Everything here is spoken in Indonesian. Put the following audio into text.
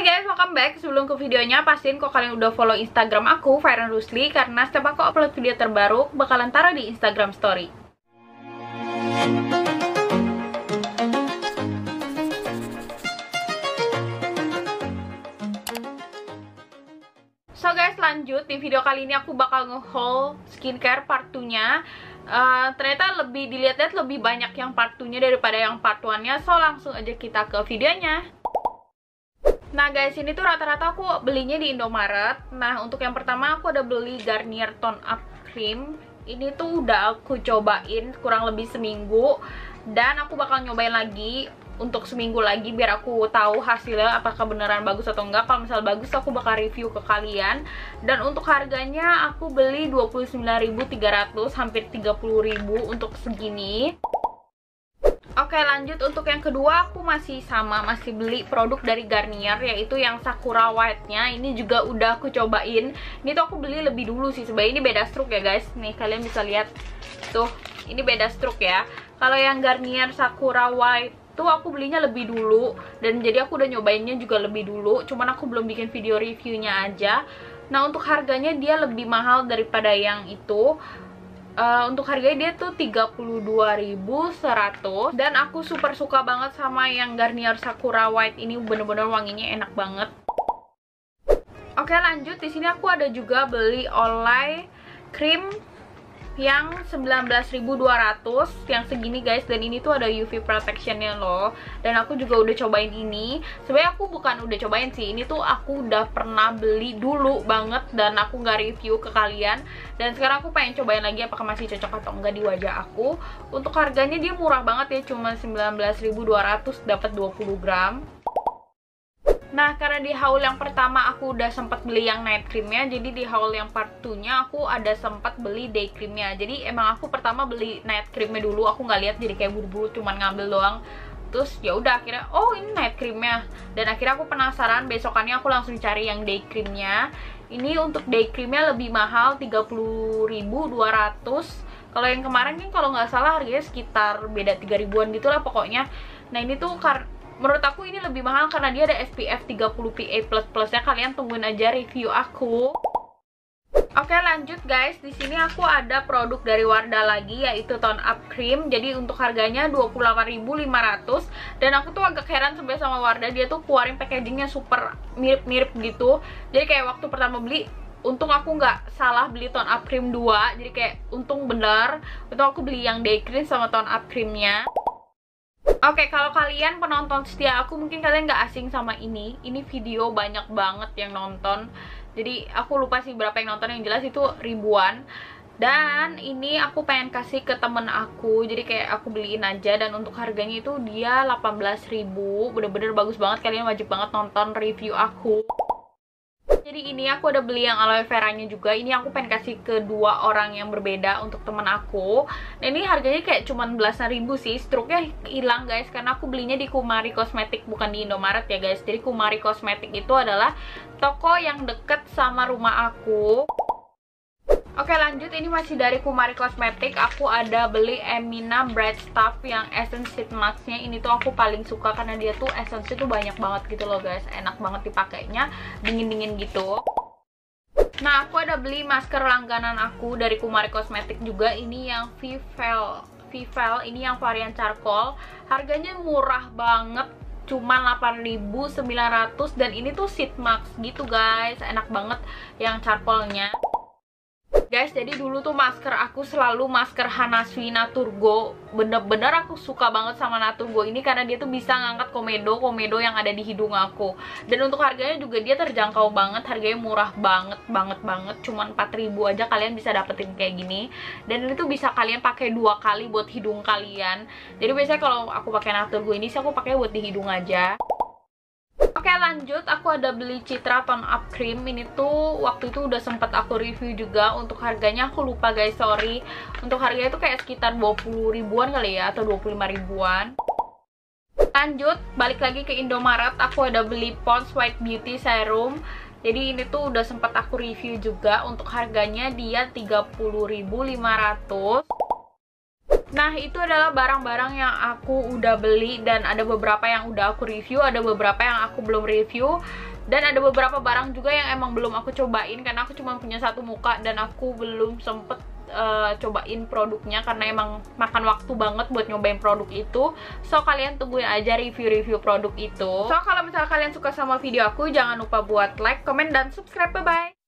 Hai guys, welcome back. Sebelum ke videonya, pastiin kok kalian udah follow Instagram aku, Verent Rusli, karena setiap aku upload video terbaru, bakalan taruh di Instagram story. So guys, lanjut. Di video kali ini aku bakal nge-haul skincare part 2-nya. Ternyata dilihat-lihat lebih banyak yang part 2-nya daripada yang part 1-nya. So langsung aja kita ke videonya. Nah guys, ini tuh rata-rata aku belinya di Indomaret. Nah, untuk yang pertama aku ada beli Garnier Tone Up Cream. Ini tuh udah aku cobain kurang lebih seminggu. Dan aku bakal nyobain lagi untuk seminggu lagi biar aku tahu hasilnya apakah beneran bagus atau enggak. Kalau misal bagus aku bakal review ke kalian. Dan untuk harganya aku beli 29.300, hampir 30.000 untuk segini. Oke, lanjut. Untuk yang kedua aku masih beli produk dari Garnier, yaitu yang Sakura White-nya. Ini juga udah aku cobain. Ini tuh aku beli lebih dulu sih, sebenarnya ini beda struk ya guys. Nih kalian bisa lihat tuh, ini beda struk ya. Kalau yang Garnier Sakura White tuh aku belinya lebih dulu, dan jadi aku udah nyobainnya juga lebih dulu, cuman aku belum bikin video reviewnya aja. Nah, untuk harganya dia lebih mahal daripada yang itu. Untuk harganya dia tuh 32.100. Dan aku super suka banget sama yang Garnier Sakura White ini, bener-bener wanginya enak banget. Oke, lanjut. Di sini aku ada juga beli Olay Cream yang 19.200, yang segini guys. Dan ini tuh ada UV protectionnya loh. Dan aku juga udah cobain ini. Sebenarnya aku bukan udah cobain sih, ini tuh aku udah pernah beli dulu banget dan aku nggak review ke kalian. Dan sekarang aku pengen cobain lagi apakah masih cocok atau enggak di wajah aku. Untuk harganya dia murah banget ya, cuma 19.200 dapat 20 gram. Nah, karena di haul yang pertama aku udah sempat beli yang night creamnya, jadi di haul yang part 2-nya aku ada sempat beli day creamnya. Jadi emang aku pertama beli night creamnya dulu, aku nggak lihat jadi kayak buru-buru, cuman ngambil doang. Terus ya udah akhirnya, oh ini night creamnya. Dan akhirnya aku penasaran, besokannya aku langsung cari yang day creamnya. Ini untuk day creamnya lebih mahal, 30.200. Kalau yang kemarin kan kalau nggak salah harganya sekitar beda 3.000-an gitu lah pokoknya. Nah, ini tuh menurut aku ini lebih mahal karena dia ada SPF 30 PA++. Ya, kalian tungguin aja review aku. Oke, lanjut guys. Di sini aku ada produk dari Wardah lagi, yaitu Tone Up Cream. Jadi untuk harganya 28.500. Dan aku tuh agak heran sebenarnya sama Wardah, dia tuh keluarin packagingnya super mirip-mirip gitu. Jadi kayak waktu pertama beli, untung aku nggak salah beli Tone Up Cream 2. Jadi kayak untung bener, untung aku beli yang Day Cream sama Tone Up Creamnya. Oke, kalau kalian penonton setia aku, mungkin kalian gak asing sama ini. Ini video banyak banget yang nonton. Jadi aku lupa sih berapa yang nonton, yang jelas itu ribuan. Dan ini aku pengen kasih ke temen aku, jadi kayak aku beliin aja. Dan untuk harganya itu dia 18.000. Bener-bener bagus banget, kalian wajib banget nonton review aku. Jadi ini aku ada beli yang aloe vera-nya juga. Ini aku pengen kasih ke dua orang yang berbeda untuk temen aku. Nah, ini harganya kayak cuman belasan ribu sih. Struknya hilang guys, karena aku belinya di Kumari Kosmetik, bukan di Indomaret ya guys. Jadi Kumari Kosmetik itu adalah toko yang deket sama rumah aku. Oke, lanjut. Ini masih dari Kumari Kosmetik. Aku ada beli Emina Bright Stuff yang Essence Sheet Mask-nya. Ini tuh aku paling suka karena dia tuh essence-nya tuh banyak banget gitu loh guys. Enak banget dipakainya, dingin-dingin gitu. Nah, aku ada beli masker langganan aku dari Kumari Kosmetik juga. Ini yang Vivel, ini yang varian charcoal. Harganya murah banget, cuma 8.900. Dan ini tuh sheet mask gitu guys, enak banget yang charcoalnya. Guys, jadi dulu tuh masker aku selalu masker Hanasui Naturgo. Bener-bener aku suka banget sama Naturgo ini karena dia tuh bisa ngangkat komedo-komedo yang ada di hidung aku. Dan untuk harganya juga dia terjangkau banget, harganya murah banget. Cuman 4.000 aja kalian bisa dapetin kayak gini. Dan ini tuh bisa kalian pakai 2 kali buat hidung kalian. Jadi biasanya kalau aku pakai Naturgo ini sih aku pakai buat di hidung aja. Oke, lanjut. Aku ada beli Citra Tone Up Cream. Ini tuh waktu itu udah sempet aku review juga. Untuk harganya aku lupa guys, sorry. Untuk harganya tuh kayak sekitar 20 ribuan kali ya, atau 25 ribuan. Lanjut, balik lagi ke Indomaret. Aku ada beli Ponds White Beauty Serum. Jadi ini tuh udah sempet aku review juga. Untuk harganya dia 30.500. Nah, itu adalah barang-barang yang aku udah beli, dan ada beberapa yang udah aku review, ada beberapa yang aku belum review, dan ada beberapa barang juga yang emang belum aku cobain karena aku cuma punya satu muka dan aku belum sempet cobain produknya karena emang makan waktu banget buat nyobain produk itu. So kalian tungguin aja review-review produk itu. So kalau misalnya kalian suka sama video aku, jangan lupa buat like, comment, dan subscribe. Bye-bye.